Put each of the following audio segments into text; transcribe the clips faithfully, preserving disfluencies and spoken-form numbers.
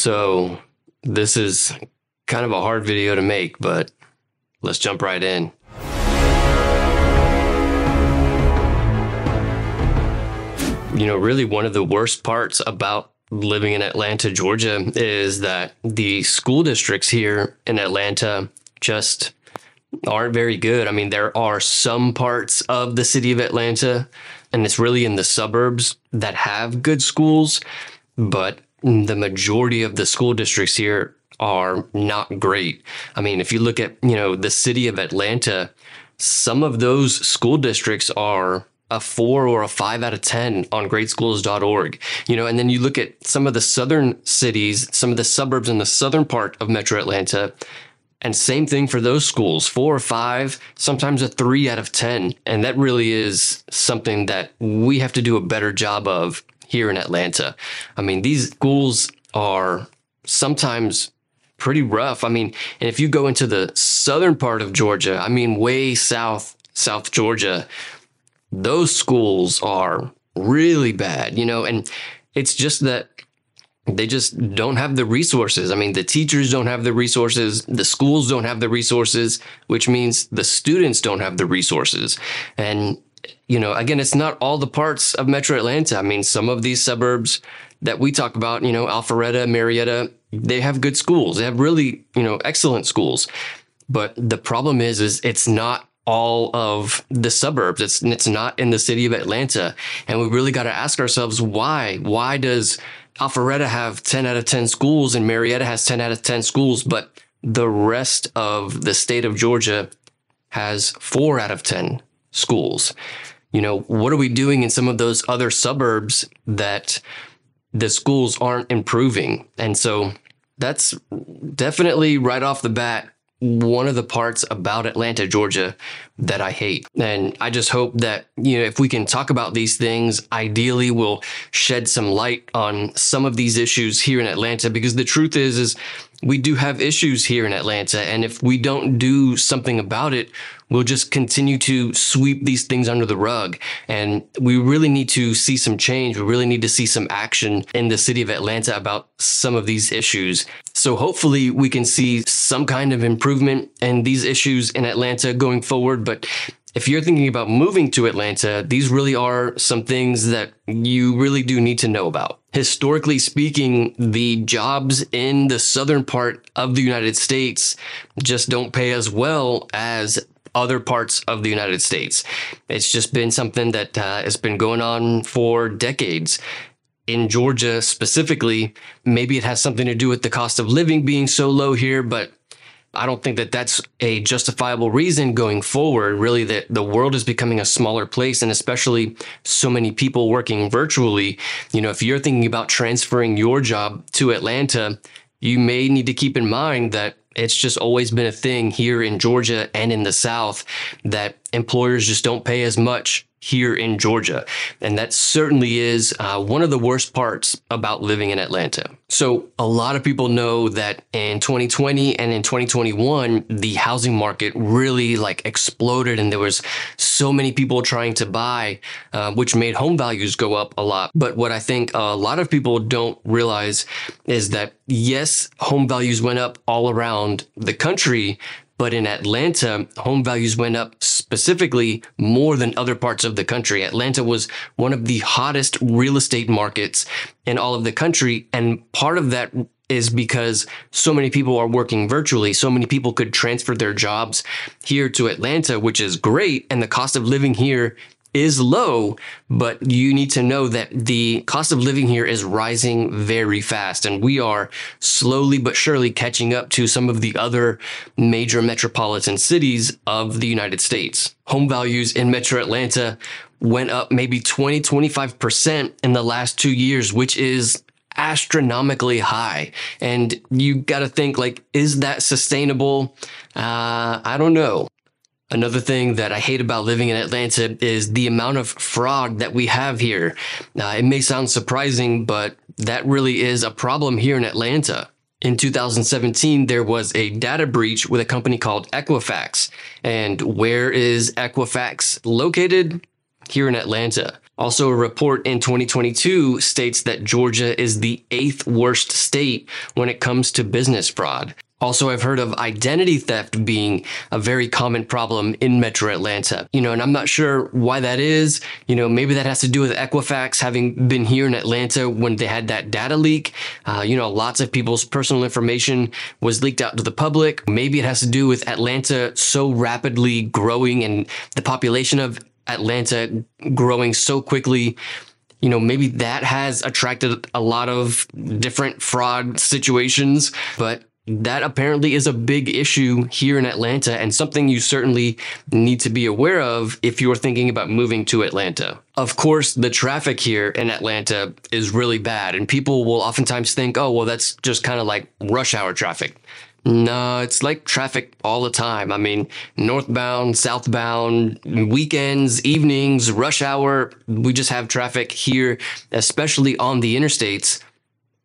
So this is kind of a hard video to make, but let's jump right in. You know, really one of the worst parts about living in Atlanta, Georgia, is that the school districts here in Atlanta just aren't very good. I mean, there are some parts of the city of Atlanta, and it's really in the suburbs that have good schools, but the majority of the school districts here are not great. I mean, if you look at, you know, the city of Atlanta, some of those school districts are a four or a five out of ten on great schools dot org, you know, and then you look at some of the southern cities, some of the suburbs in the southern part of Metro Atlanta, and same thing for those schools, four or five, sometimes a three out of ten. And that really is something that we have to do a better job of here in Atlanta. I mean, these schools are sometimes pretty rough. I mean, and if you go into the southern part of Georgia, I mean, way south, South Georgia, those schools are really bad, you know, and it's just that they just don't have the resources. I mean, the teachers don't have the resources, the schools don't have the resources, which means the students don't have the resources. And, you know, again, it's not all the parts of Metro Atlanta. I mean, some of these suburbs that we talk about, you know, Alpharetta, Marietta, they have good schools. They have really, you know, excellent schools. But the problem is, is it's not all of the suburbs. It's it's not in the city of Atlanta. And we really got to ask ourselves, why? Why does Alpharetta have ten out of ten schools and Marietta has ten out of ten schools, but the rest of the state of Georgia has four out of ten schools? You know, what are we doing in some of those other suburbs that the schools aren't improving? And so that's definitely right off the bat one of the parts about Atlanta, Georgia that I hate. And I just hope that, you know, if we can talk about these things, ideally we'll shed some light on some of these issues here in Atlanta, because the truth is, is we do have issues here in Atlanta. And if we don't do something about it, we'll just continue to sweep these things under the rug. And we really need to see some change. We really need to see some action in the city of Atlanta about some of these issues. So hopefully we can see some kind of improvement in these issues in Atlanta going forward. But if you're thinking about moving to Atlanta, these really are some things that you really do need to know about. Historically speaking, the jobs in the southern part of the United States just don't pay as well as other parts of the United States. It's just been something that uh, has been going on for decades. In Georgia specifically, maybe it has something to do with the cost of living being so low here, but I don't think that that's a justifiable reason going forward. Really, that the world is becoming a smaller place, and especially so many people working virtually. You know, if you're thinking about transferring your job to Atlanta, you may need to keep in mind that it's just always been a thing here in Georgia and in the South that employers just don't pay as much here in Georgia. And that certainly is uh, one of the worst parts about living in Atlanta. So a lot of people know that in twenty twenty and in twenty twenty-one, the housing market really like exploded and there was so many people trying to buy, uh, which made home values go up a lot. But what I think a lot of people don't realize is that yes, home values went up all around the country, but in Atlanta, home values went up specifically more than other parts of the country. Atlanta was one of the hottest real estate markets in all of the country. And part of that is because so many people are working virtually. So many people could transfer their jobs here to Atlanta, which is great. And the cost of living here is low, but you need to know that the cost of living here is rising very fast. And we are slowly but surely catching up to some of the other major metropolitan cities of the United States. Home values in Metro Atlanta went up maybe twenty, twenty-five percent in the last two years, which is astronomically high. And you got to think, like, is that sustainable? Uh, I don't know. Another thing that I hate about living in Atlanta is the amount of fraud that we have here. Uh, it may sound surprising, but that really is a problem here in Atlanta. In two thousand seventeen, there was a data breach with a company called Equifax. And where is Equifax located? here in Atlanta. Also, a report in twenty twenty-two states that Georgia is the eighth worst state when it comes to business fraud. Also, I've heard of identity theft being a very common problem in Metro Atlanta. You know, and I'm not sure why that is. You know, maybe that has to do with Equifax having been here in Atlanta when they had that data leak. Uh, you know, lots of people's personal information was leaked out to the public. Maybe it has to do with Atlanta so rapidly growing and the population of Atlanta growing so quickly. You know, maybe that has attracted a lot of different fraud situations, but that apparently is a big issue here in Atlanta and something you certainly need to be aware of if you're thinking about moving to Atlanta. Of course, the traffic here in Atlanta is really bad, and people will oftentimes think, oh, well, that's just kind of like rush hour traffic. No, it's like traffic all the time. I mean, northbound, southbound, weekends, evenings, rush hour. We just have traffic here, especially on the interstates,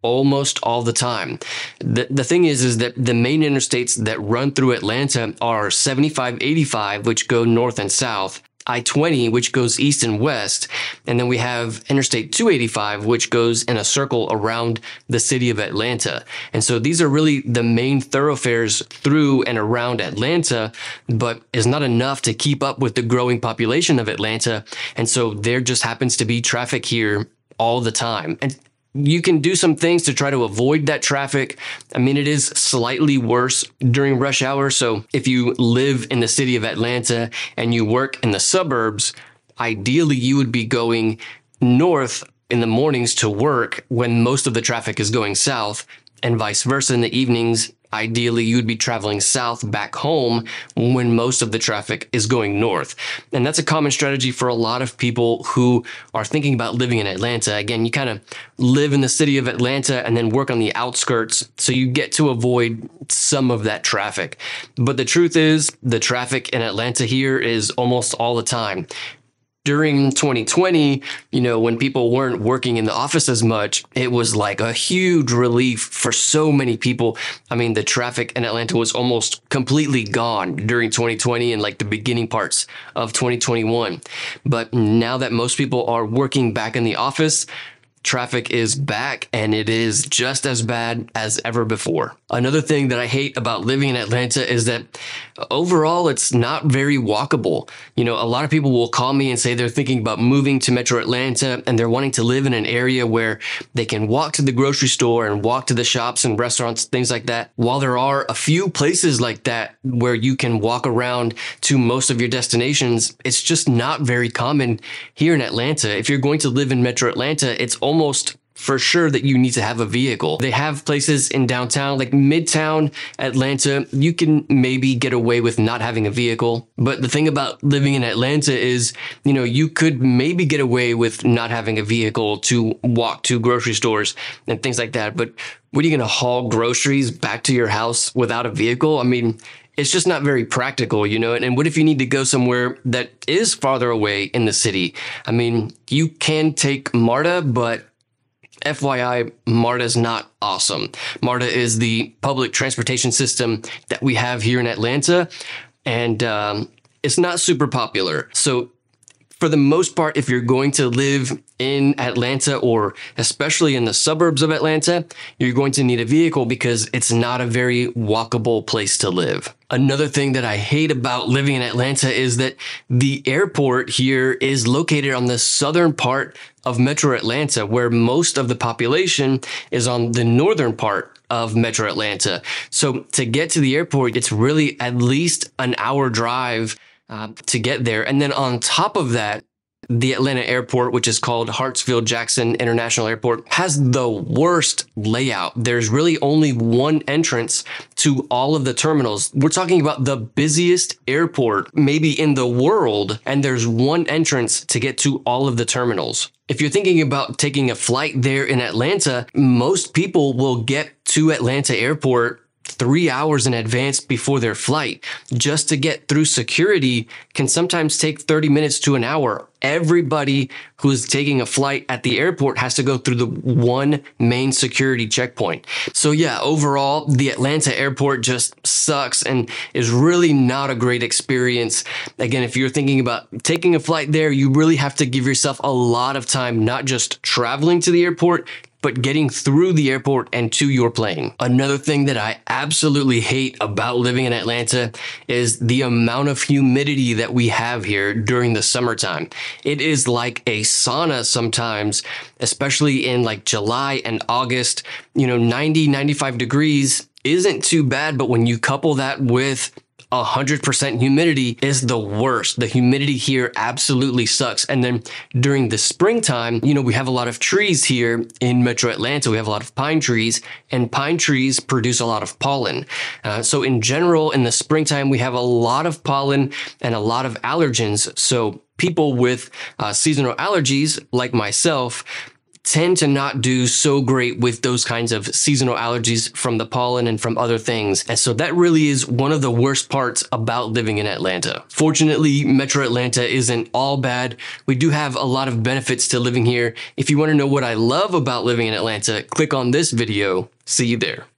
almost all the time. The, the thing is, is that the main interstates that run through Atlanta are seventy-five, eighty-five, which go north and south, I twenty, which goes east and west, and then we have Interstate two eighty-five, which goes in a circle around the city of Atlanta. And so these are really the main thoroughfares through and around Atlanta, but it's not enough to keep up with the growing population of Atlanta. And so there just happens to be traffic here all the time. And you can do some things to try to avoid that traffic. I mean, it is slightly worse during rush hour. So if you live in the city of Atlanta and you work in the suburbs, ideally you would be going north in the mornings to work when most of the traffic is going south, and vice versa in the evenings. Ideally, you'd be traveling south back home when most of the traffic is going north. And that's a common strategy for a lot of people who are thinking about living in Atlanta. Again, you kind of live in the city of Atlanta and then work on the outskirts, so you get to avoid some of that traffic. But the truth is, the traffic in Atlanta here is almost all the time. During twenty twenty, you know, when people weren't working in the office as much, it was like a huge relief for so many people. I mean, the traffic in Atlanta was almost completely gone during twenty twenty and like the beginning parts of twenty twenty-one. But now that most people are working back in the office, traffic is back and it is just as bad as ever before. Another thing that I hate about living in Atlanta is that overall it's not very walkable. You know, a lot of people will call me and say they're thinking about moving to Metro Atlanta and they're wanting to live in an area where they can walk to the grocery store and walk to the shops and restaurants, things like that. While there are a few places like that where you can walk around to most of your destinations, it's just not very common here in Atlanta. If you're going to live in Metro Atlanta, it's almost almost for sure that you need to have a vehicle. They have places in downtown, like Midtown Atlanta, you can maybe get away with not having a vehicle. But the thing about living in Atlanta is, you know, you could maybe get away with not having a vehicle to walk to grocery stores and things like that. But what are you going to haul groceries back to your house without a vehicle? I mean, it's just not very practical, you know? And, and what if you need to go somewhere that is farther away in the city? I mean, you can take MARTA, but F Y I, MARTA is not awesome. MARTA is the public transportation system that we have here in Atlanta, and um, it's not super popular. So for the most part, if you're going to live in Atlanta, or especially in the suburbs of Atlanta, you're going to need a vehicle because it's not a very walkable place to live. Another thing that I hate about living in Atlanta is that the airport here is located on the southern part of Metro Atlanta, where most of the population is on the northern part of Metro Atlanta. So to get to the airport, it's really at least an hour drive Uh, to get there. And then on top of that, the Atlanta airport, which is called Hartsfield Jackson International Airport, has the worst layout. There's really only one entrance to all of the terminals. We're talking about the busiest airport maybe in the world, and there's one entrance to get to all of the terminals. If you're thinking about taking a flight there in Atlanta, most people will get to Atlanta Airport three hours in advance before their flight. Just to get through security can sometimes take thirty minutes to an hour. Everybody who is taking a flight at the airport has to go through the one main security checkpoint. So yeah, overall, the Atlanta airport just sucks and is really not a great experience. Again, if you're thinking about taking a flight there, you really have to give yourself a lot of time, not just traveling to the airport, but getting through the airport and to your plane. Another thing that I absolutely hate about living in Atlanta is the amount of humidity that we have here during the summertime. It is like a sauna sometimes, especially in like July and August. You know, ninety, ninety-five degrees isn't too bad, but when you couple that with one hundred percent humidity, is the worst. The humidity here absolutely sucks. And then during the springtime, you know, we have a lot of trees here in Metro Atlanta. We have a lot of pine trees, and pine trees produce a lot of pollen. Uh, so in general, in the springtime, we have a lot of pollen and a lot of allergens. So people with uh, seasonal allergies, like myself, tend to not do so great with those kinds of seasonal allergies from the pollen and from other things. And so that really is one of the worst parts about living in Atlanta. Fortunately, Metro Atlanta isn't all bad. We do have a lot of benefits to living here. If you want to know what I love about living in Atlanta, click on this video. See you there.